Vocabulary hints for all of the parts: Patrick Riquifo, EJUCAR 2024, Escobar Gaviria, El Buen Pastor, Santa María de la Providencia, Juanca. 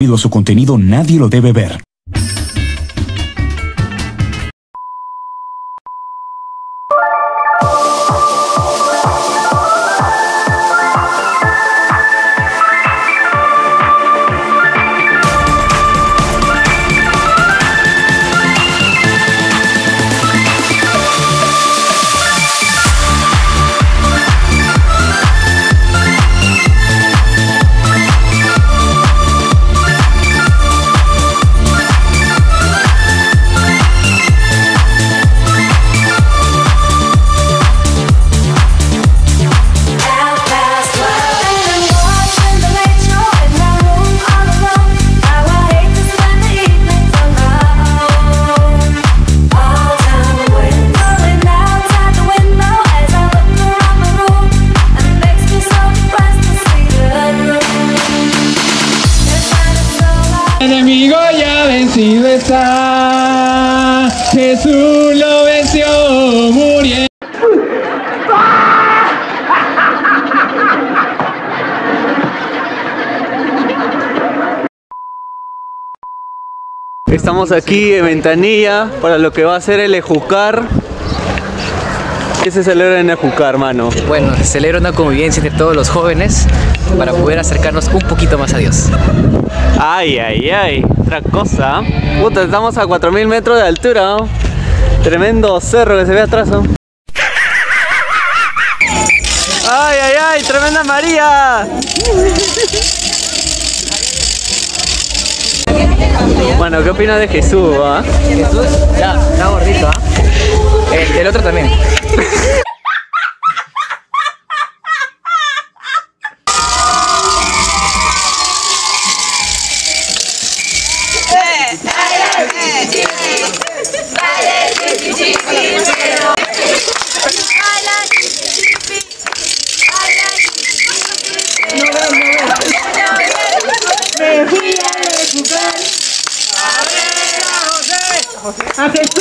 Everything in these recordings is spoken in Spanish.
Debido a su contenido, nadie lo debe ver. El enemigo ya vencido está, Jesús lo venció muriendo. Estamos aquí en Ventanilla para lo que va a ser el EJUCAR. ¿Qué se celebra en EJUCAR, hermano? Bueno, se celebra una convivencia entre todos los jóvenes para poder acercarnos un poquito más a Dios. Ay, ay, ay, otra cosa. Puta, estamos a 4000 metros de altura, ¿no? Tremendo cerro que se ve atrás. Ay, ay, ay, tremenda María. Bueno, ¿qué opinas de Jesús, va? Jesús, ya, está gordito, ¿ah? El otro también. A Jesús le enseñó.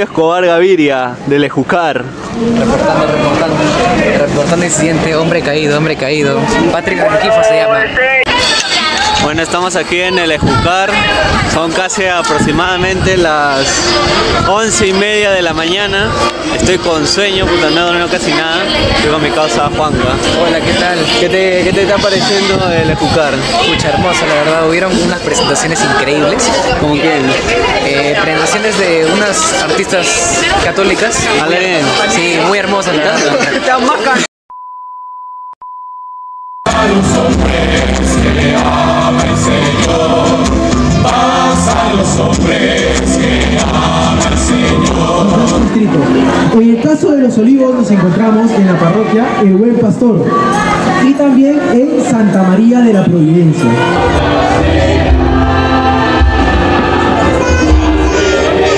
Escobar Gaviria, del EJUCAR. Reportando incidente, hombre caído, Patrick Riquifo se llama. Bueno, estamos aquí en el EJUCAR, son casi aproximadamente las 11:30 de la mañana. Estoy con sueño, puta, no he dormido casi nada. Estoy con mi causa Juanca. Hola, ¿qué tal? ¿Qué te está pareciendo el EJUCAR? Mucha hermosa, la verdad, hubieron unas presentaciones increíbles. ¿Cómo quién? Presentaciones de unas artistas católicas. Alén. Sí, muy hermosas, la verdad. En el caso de Los Olivos nos encontramos en la parroquia El Buen Pastor y también en Santa María de la Providencia.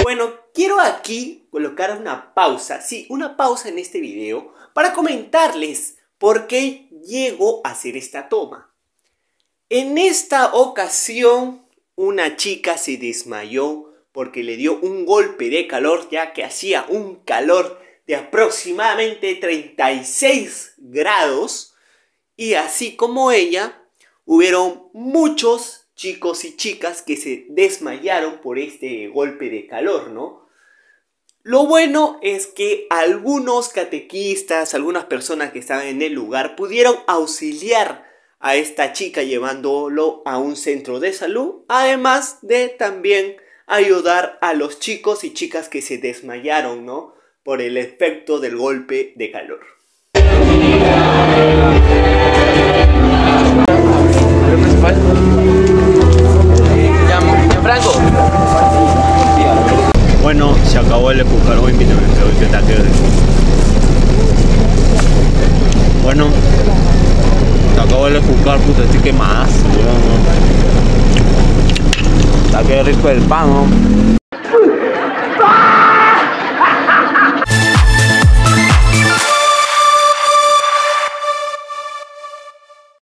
Bueno, quiero aquí colocar una pausa, sí, una pausa en este video para comentarles por qué llego a hacer esta toma. En esta ocasión, una chica se desmayó porque le dio un golpe de calor, ya que hacía un calor de aproximadamente 36 grados. Y así como ella, hubieron muchos chicos y chicas que se desmayaron por este golpe de calor, ¿no? Lo bueno es que algunos catequistas, algunas personas que estaban en el lugar, pudieron auxiliar a esta chica llevándolo a un centro de salud, además de también ayudar a los chicos y chicas que se desmayaron, ¿no?, por el efecto del golpe de calor. Bueno, se acabó el Escobar, invítame que te quedes. Bueno, se acabó el Escobar, puta, así que más. Está que rico el pan, ¿no?